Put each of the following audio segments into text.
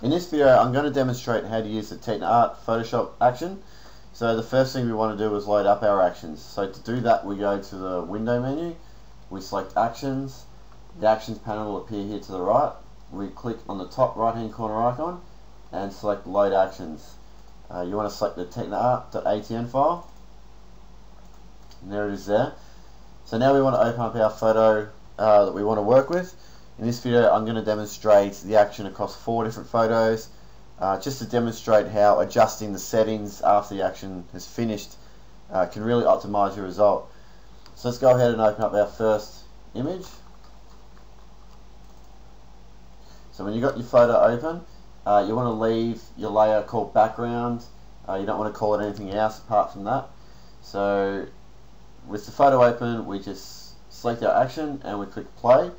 In this video I'm going to demonstrate how to use the TechniArt Photoshop action. So the first thing we want to do is load up our actions. So to do that we go to the window menu, we select actions, the actions panel will appear here to the right, we click on the top right hand corner icon and select load actions. You want to select the techniart.atn file, and there it is there. So now we want to open up our photo that we want to work with. In this video I'm going to demonstrate the action across 4 different photos just to demonstrate how adjusting the settings after the action has finished can really optimize your result. So let's go ahead and open up our first image. So when you've got your photo open, you want to leave your layer called background. You don't want to call it anything else apart from that. So with the photo open, we just select our action and we click play.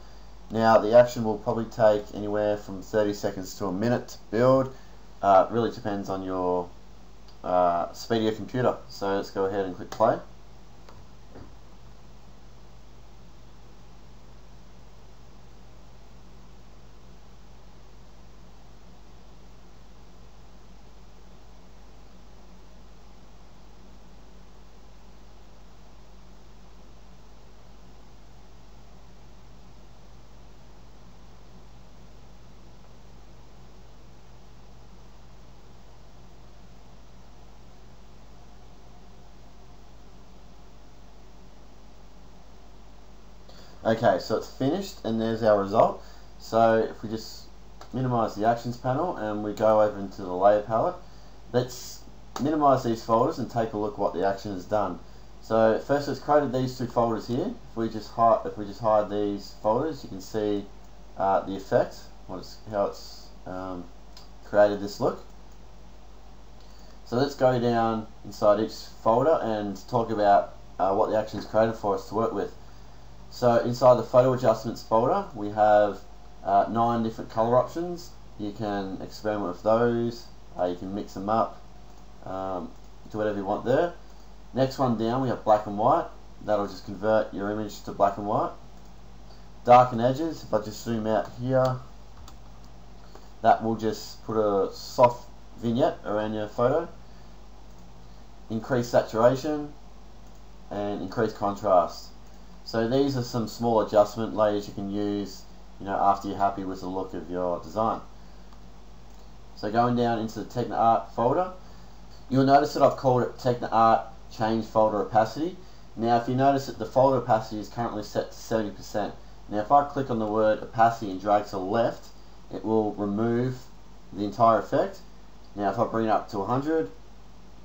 Now the action will probably take anywhere from 30 seconds to a minute to build. It really depends on your speed of your computer. So let's go ahead and click play. Okay, so it's finished and there's our result. So if we just minimize the actions panel and we go over into the layer palette, let's minimize these folders and take a look what the action has done. So first it's created these 2 folders here. If we just hide these folders, you can see the effect, how it's created this look. So let's go down inside each folder and talk about what the action is created for us to work with. So inside the photo adjustments folder we have 9 different color options. You can experiment with those, you can mix them up, do whatever you want there. Next one down we have black and white, that'll just convert your image to black and white. Darken edges, if I just zoom out here, that will just put a soft vignette around your photo. Increase saturation and increase contrast. So these are some small adjustment layers you can use, after you're happy with the look of your design. So going down into the TechniArt folder, you'll notice that I've called it TechniArt Change Folder Opacity. Now if you notice that the folder opacity is currently set to 70%. Now if I click on the word opacity and drag to the left, it will remove the entire effect. Now if I bring it up to 100,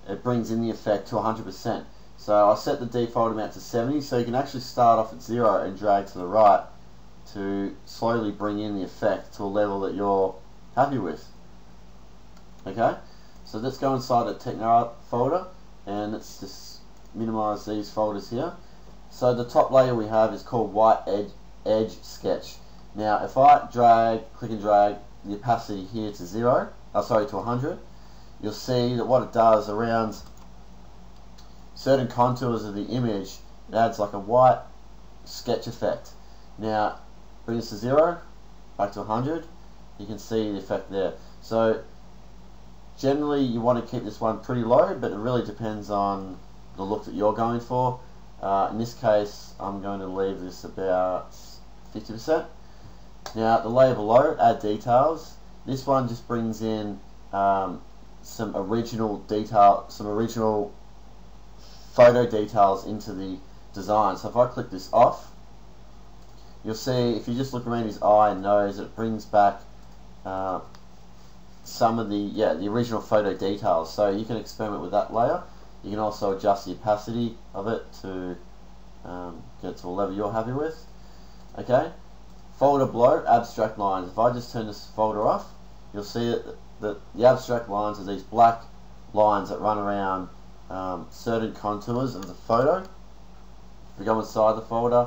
it brings in the effect to 100%. So I set the default amount to 70, so you can actually start off at 0 and drag to the right to slowly bring in the effect to a level that you're happy with. Okay, so let's go inside the TechniArt folder and let's just minimize these folders here. So the top layer we have is called White Edge Sketch. Now if I click and drag the opacity here to 100, you'll see that what it does around certain contours of the image, it adds like a white sketch effect. Now bring this to 0, back to 100, you can see the effect there. So generally you want to keep this one pretty low, but it really depends on the look that you're going for. In this case I'm going to leave this about 50%. Now the layer below, add details, this one just brings in some original detail, some original photo details into the design. So if I click this off, you'll see if you just look around his eye and nose, it brings back some of the original photo details. So you can experiment with that layer. You can also adjust the opacity of it to get to a level you're happy with. Okay. Folder below, abstract lines. If I just turn this folder off, you'll see that the abstract lines are these black lines that run around certain contours of the photo. If we go inside the folder,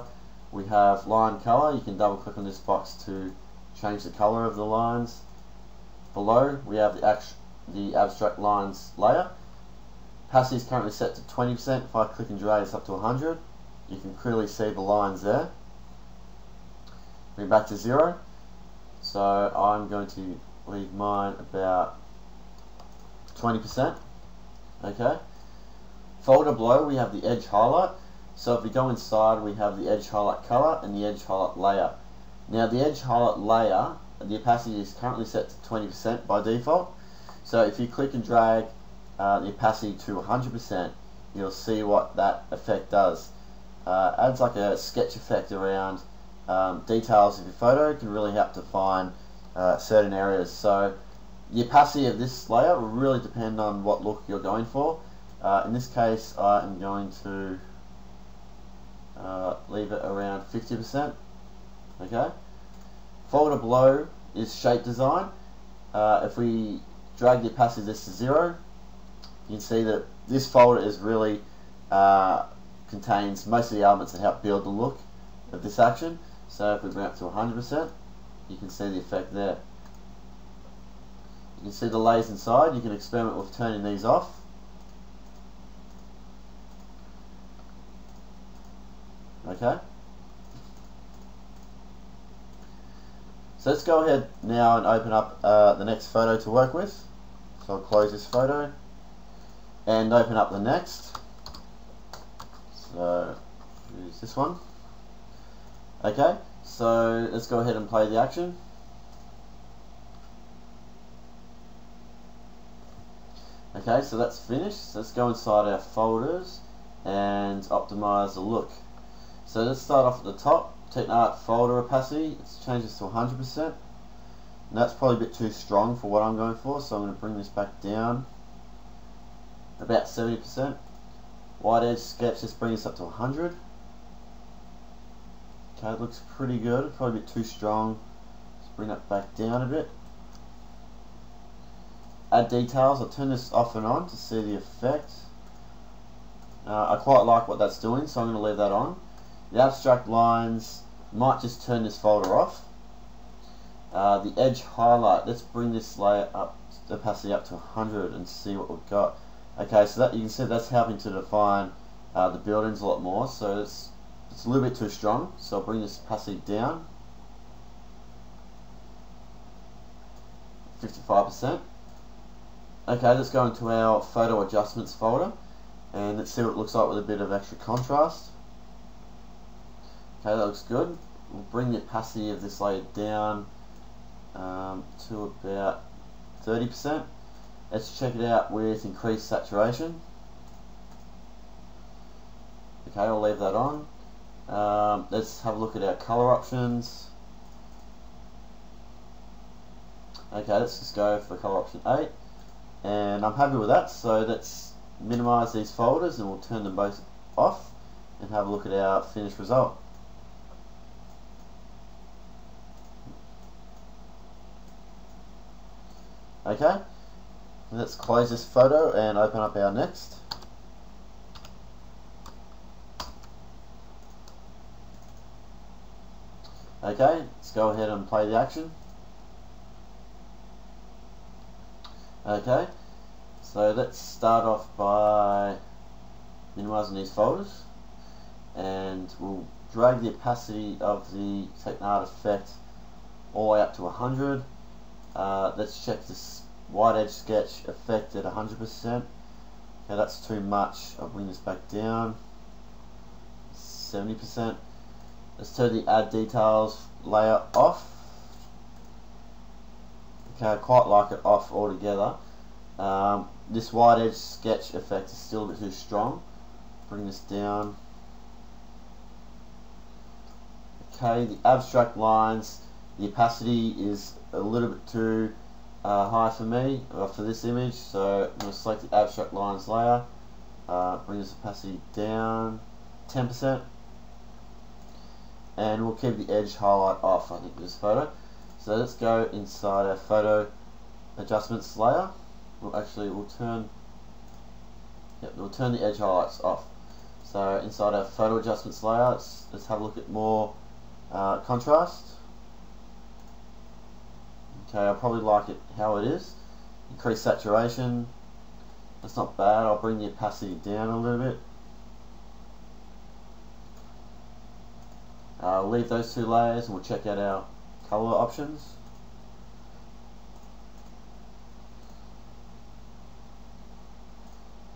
we have line color. You can double click on this box to change the color of the lines. Below we have the abstract lines layer. Opacity is currently set to 20%. If I click and drag this up to 100, you can clearly see the lines there. Bring back to 0. So I'm going to leave mine about 20%. Okay. Folder below we have the edge highlight. So if we go inside, we have the edge highlight color and the edge highlight layer. Now the edge highlight layer, the opacity is currently set to 20% by default. So if you click and drag the opacity to 100%, you'll see what that effect does. Adds like a sketch effect around details of your photo. It can really help define certain areas. So the opacity of this layer will really depend on what look you're going for. In this case, I am going to leave it around 50%. Okay. Folder below is shape design. If we drag the opacity of this to 0, you can see that this folder is really contains most of the elements that help build the look of this action. So if we bring it up to 100%, you can see the effect there. You can see the layers inside. You can experiment with turning these off. Okay. So let's go ahead now and open up the next photo to work with. So I'll close this photo and open up the next. So use this one. Okay, so let's go ahead and play the action. Okay, so that's finished. Let's go inside our folders and optimize the look. So let's start off at the top. TechniArt folder opacity, let's change this to 100%. And that's probably a bit too strong for what I'm going for, so I'm going to bring this back down about 70%. White edge sketch, let's bring this up to 100. Okay, it looks pretty good, probably a bit too strong. Let's bring that back down a bit. Add details, I'll turn this off and on to see the effect. I quite like what that's doing, so I'm going to leave that on. The abstract lines, might just turn this folder off. The edge highlight, let's bring this layer up, opacity up to 100 and see what we've got. Okay, so that you can see that's helping to define the buildings a lot more. So it's a little bit too strong, so I'll bring this opacity down. 55%. Okay, let's go into our photo adjustments folder and let's see what it looks like with a bit of extra contrast. Okay, that looks good. We'll bring the opacity of this layer down to about 30%. Let's check it out with increased saturation. Okay, I'll leave that on. Let's have a look at our color options. Okay, let's just go for color option 8. And I'm happy with that, so let's minimize these folders and we'll turn them both off and have a look at our finished result. Okay, let's close this photo and open up our next. Okay, let's go ahead and play the action. Okay, so let's start off by minimizing these folders and we'll drag the opacity of the TechniArt effect all the way up to 100. Let's check this white edge sketch effect at 100%. Okay, that's too much. I'll bring this back down 70%. Let's turn the add details layer off. Okay, I quite like it off altogether. This white edge sketch effect is still a bit too strong. Bring this down. Okay, the abstract lines. The opacity is a little bit too high for me, for this image, so I'm going to select the abstract lines layer, bring this opacity down 10%, and we'll keep the edge highlight off, I think, for this photo. So let's go inside our photo adjustments layer. We'll turn the edge highlights off. So inside our photo adjustments layer, let's have a look at more contrast. Okay, I probably like it how it is. Increase saturation. That's not bad. I'll bring the opacity down a little bit. Leave those two layers and we'll check out our color options.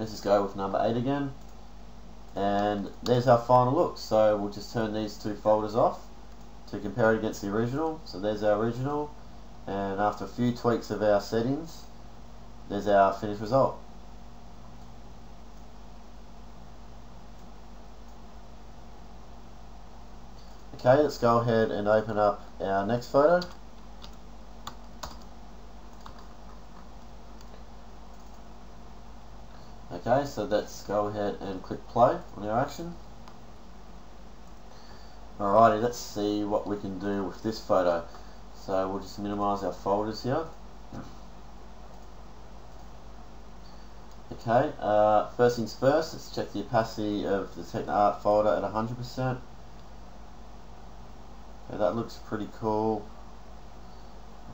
Let's just go with number 8 again, and there's our final look. So we'll just turn these two folders off to compare it against the original. So there's our original, and after a few tweaks of our settings, there's our finished result. Okay, let's go ahead and open up our next photo. Okay, so let's go ahead and click play on our action. Alrighty, let's see what we can do with this photo. So we'll just minimize our folders here. Okay, first things first, let's check the opacity of the TechniArt folder at 100%. Okay, that looks pretty cool.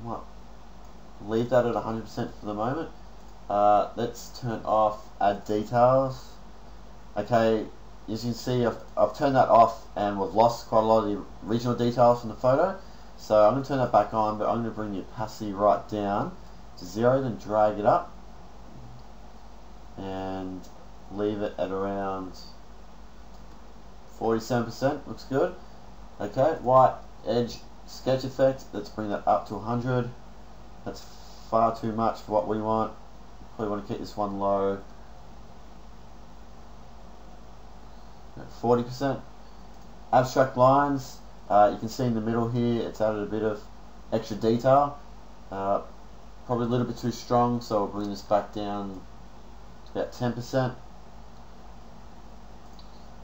I might leave that at 100% for the moment. Let's turn off add details. Okay, as you can see, I've turned that off and we've lost quite a lot of the original details from the photo. So I'm going to turn that back on, but I'm going to bring the opacity right down to 0, then drag it up and leave it at around 47%. Looks good. Okay, white edge sketch effect, let's bring that up to 100. That's far too much for what we want. Probably want to keep this one low at 40%. Abstract lines, you can see in the middle here it's added a bit of extra detail, probably a little bit too strong, so we'll bring this back down to about 10%.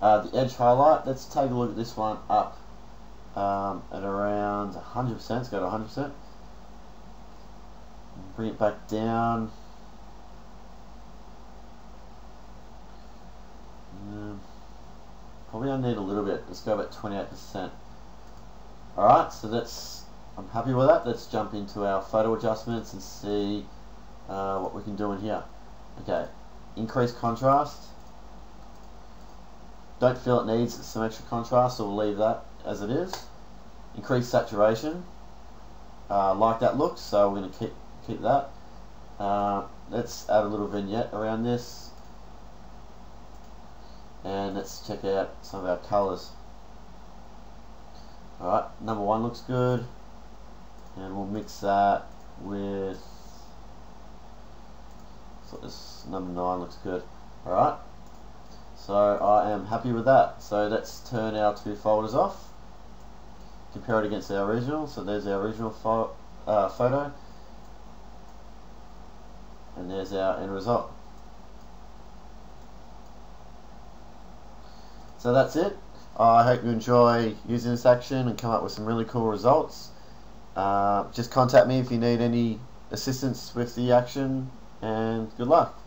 The edge highlight, let's take a look at this one up at around 100%, let's go to 100%, bring it back down. Probably I need a little bit. Let's go about 28%. Alright, so that's, I'm happy with that. Let's jump into our photo adjustments and see what we can do in here. Okay, increase contrast. Don't feel it needs some extra contrast, so we'll leave that as it is. Increase saturation. Like that look, so we're going to keep that. Let's add a little vignette around this. And let's check out some of our colours. Alright, number 1 looks good, and we'll mix that with, so this number 9 looks good. Alright, so I am happy with that. So let's turn our two folders off, compare it against our original. So there's our original photo, and there's our end result. So that's it. I hope you enjoy using this action and come up with some really cool results. Just contact me if you need any assistance with the action, and good luck.